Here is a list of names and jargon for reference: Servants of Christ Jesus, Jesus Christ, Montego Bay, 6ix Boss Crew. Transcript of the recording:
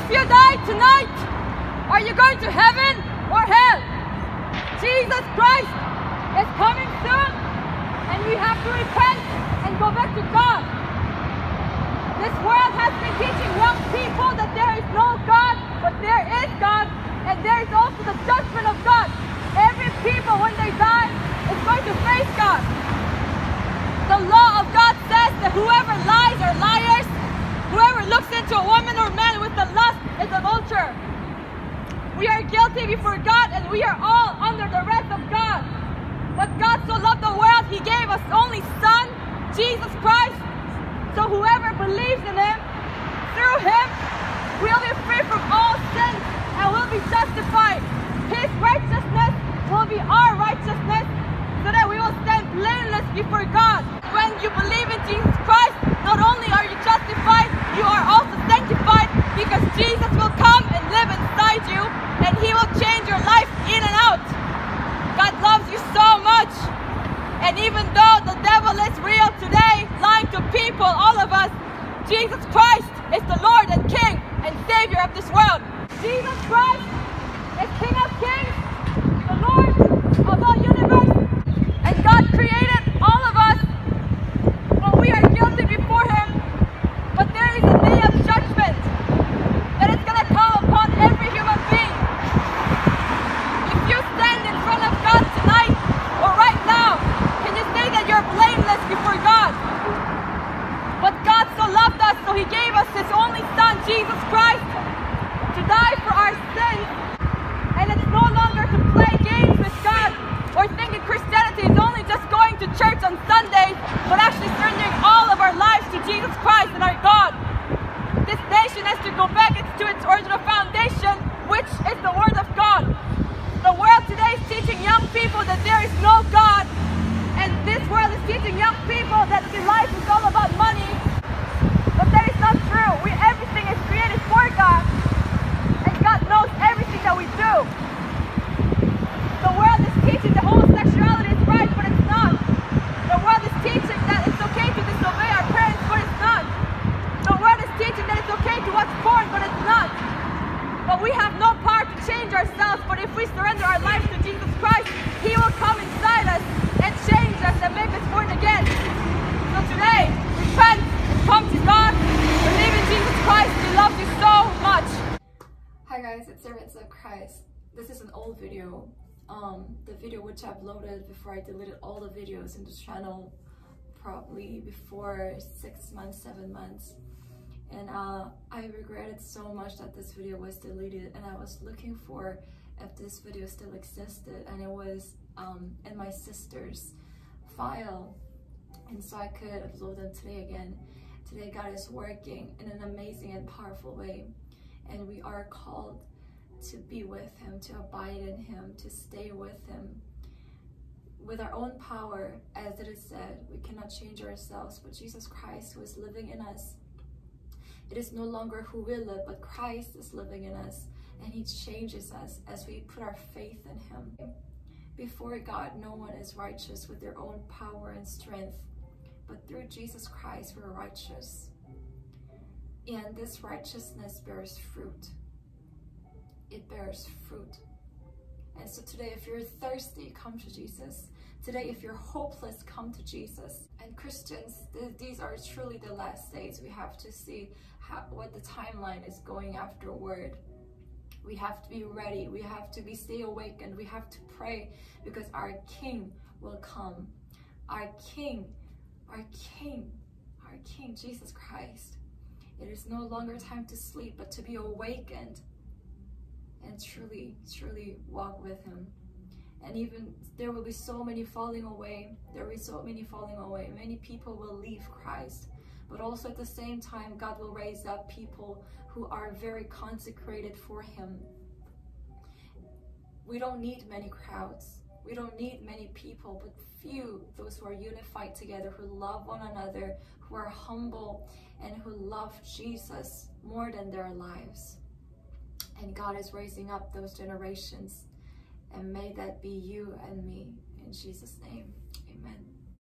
If you die tonight, are you going to heaven or hell? Jesus Christ is coming soon, and we have to repent and go back to God. This world has been teaching young people that there is no God, but there is God, and there is also the judgment of God. Every people, when they die, is going to face God. The law of God says that whoever lies or liars, whoever looks into a woman or man with the lust is a vulture. We are guilty before God, and we are all under the wrath of God. But God so loved the world, He gave us only Son, Jesus Christ. So whoever believes in Him, through Him, will be free from all sin and will be justified. His righteousness will be our righteousness, so that we will stand blameless before God. When you believe in Jesus Christ, not only are you justified, you are also sanctified, because Jesus will come and live inside you, and He will change your life in and out. God loves you so much, and even though the devil is real today, lying to people, all of us, Jesus Christ is the Lord and King and Savior of this world. Jesus Christ is King of Kings, the Lord of all universe, and God created all of us. We are guilty before Him, but there is a day of judgment that is going to come upon every human being. If you stand in front of God tonight or right now, can you say that you're blameless before God? But God so loved us, so He gave us His only Son, Jesus Christ, to die for our sins. And it's no longer to play games with God or thinking Christianity is only just going to church on Sunday, but actually surrendering all of our lives to Jesus Christ and our God. This nation has to go back to its original foundation, which is the Word of God. The world today is teaching young people that there is no God, and this world is teaching young people that life is all about money, but that is not true. Everything is created for God, and God knows everything that we do. The world is teaching that homosexuality is right, but it's not. The world is teaching that it's okay to disobey our parents, but it's not. The world is teaching that it's okay to watch porn, but it's not. But we have no power to change ourselves, but if we surrender our lives to Jesus Christ, He will come inside us and change us and make us born again. So today, repent, come to God, believe in Jesus Christ, He loves you so much. Hi guys, it's Servants of Christ. This is an old video. The video which I uploaded before I deleted all the videos in this channel, probably before 6 months, 7 months, and I regretted so much that this video was deleted, and I was looking for if this video still existed, and it was in my sister's file, and so I could upload them today again. Today God is working in an amazing and powerful way, and we are called to be with Him, to abide in Him, to stay with Him. With our own power, as it is said, we cannot change ourselves, but Jesus Christ who is living in us, it is no longer who we live, but Christ is living in us, and He changes us as we put our faith in Him. Before God, no one is righteous with their own power and strength, but through Jesus Christ we're righteous. And this righteousness bears fruit. It bears fruit. And so today, if you're thirsty, come to Jesus. Today, if you're hopeless, come to Jesus. And Christians, these are truly the last days. We have to see what the timeline is going afterward. We have to be ready. We have to stay awake, and we have to pray, because our King will come. Our King, Jesus Christ. It is no longer time to sleep, but to be awakened and truly walk with Him. And even there will be so many falling away, many people will leave Christ, but also at the same time God will raise up people who are very consecrated for Him. We don't need many crowds, we don't need many people, but few, those who are unified together, who love one another, who are humble, and who love Jesus more than their lives. And God is raising up those generations, and may that be you and me, in Jesus' name.